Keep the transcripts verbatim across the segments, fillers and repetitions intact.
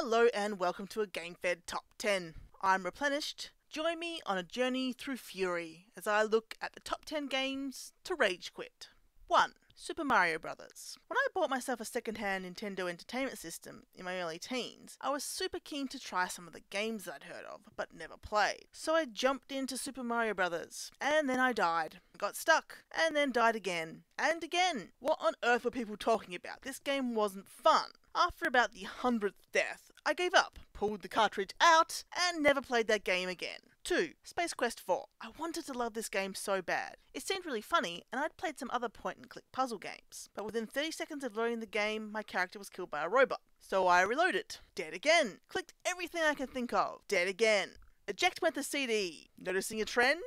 Hello and welcome to a GameFed Top ten. I'm Replenished. Join me on a journey through fury as I look at the top ten games to rage quit. one. Super Mario Bros. When I bought myself a second-hand Nintendo Entertainment System in my early teens, I was super keen to try some of the games that I'd heard of, but never played. So I jumped into Super Mario Bros. And then I died. Got stuck. And then died again. And again. What on earth were people talking about? This game wasn't fun. After about the hundredth death, I gave up, pulled the cartridge out, and never played that game again. two. Space Quest four. I wanted to love this game so bad. It seemed really funny, and I'd played some other point-and-click puzzle games. But within thirty seconds of loading the game, my character was killed by a robot. So I reloaded. Dead again. Clicked everything I could think of. Dead again. Eject went the C D. Noticing a trend?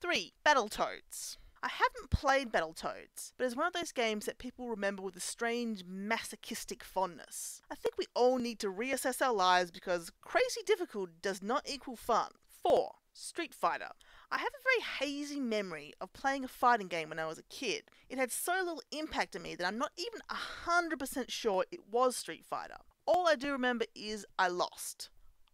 three. Battletoads. I haven't played Battletoads, but it's one of those games that people remember with a strange masochistic fondness. I think we all need to reassess our lives because crazy difficult does not equal fun. four. Street Fighter. I have a very hazy memory of playing a fighting game when I was a kid. It had so little impact on me that I'm not even one hundred percent sure it was Street Fighter. All I do remember is I lost.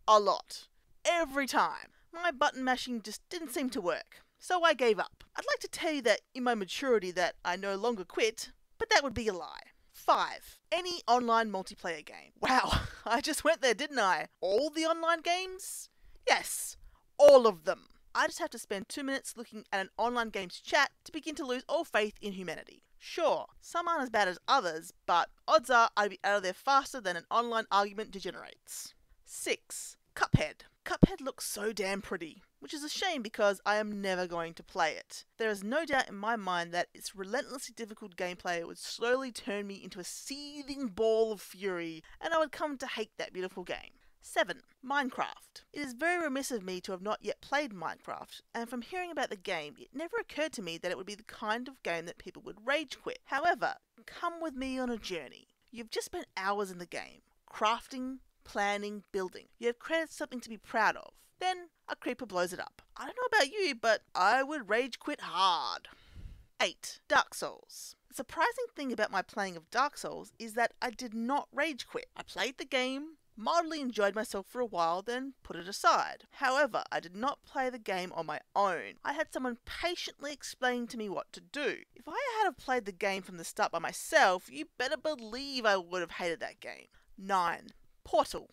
A lot. Every time. My button mashing just didn't seem to work. So I gave up. I'd like to tell you that in my maturity that I no longer quit, but that would be a lie. five. Any online multiplayer game. Wow, I just went there, didn't I? All the online games? Yes, all of them. I just have to spend two minutes looking at an online game's chat to begin to lose all faith in humanity. Sure, some aren't as bad as others, but odds are I'd be out of there faster than an online argument degenerates. six. Cuphead. Cuphead looks so damn pretty, which is a shame because I am never going to play it. There is no doubt in my mind that its relentlessly difficult gameplay would slowly turn me into a seething ball of fury, and I would come to hate that beautiful game. seven. Minecraft. It is very remiss of me to have not yet played Minecraft, and from hearing about the game, it never occurred to me that it would be the kind of game that people would rage quit. However, come with me on a journey. You've just spent hours in the game, crafting, planning, building. You have created something to be proud of. Then a creeper blows it up. I don't know about you, but I would rage quit hard. eight. Dark Souls. The surprising thing about my playing of Dark Souls is that I did not rage quit. I played the game, mildly enjoyed myself for a while, then put it aside. However, I did not play the game on my own. I had someone patiently explain to me what to do. If I had have played the game from the start by myself, you better believe I would have hated that game. nine. Portal.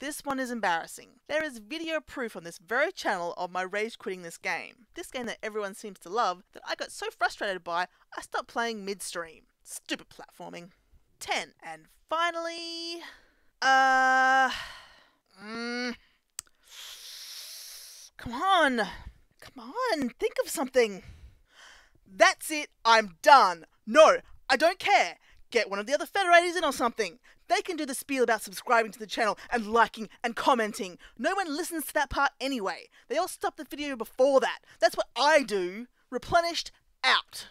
This one is embarrassing. There is video proof on this very channel of my rage quitting this game. This game that everyone seems to love that I got so frustrated by I stopped playing midstream. Stupid platforming. ten. And finally... Uh... Mm, come on. Come on. Think of something. That's it. I'm done. No, I don't care. Get one of the other Federators in or something. They can do the spiel about subscribing to the channel and liking and commenting. No one listens to that part anyway. They all stop the video before that. That's what I do. Replenished out.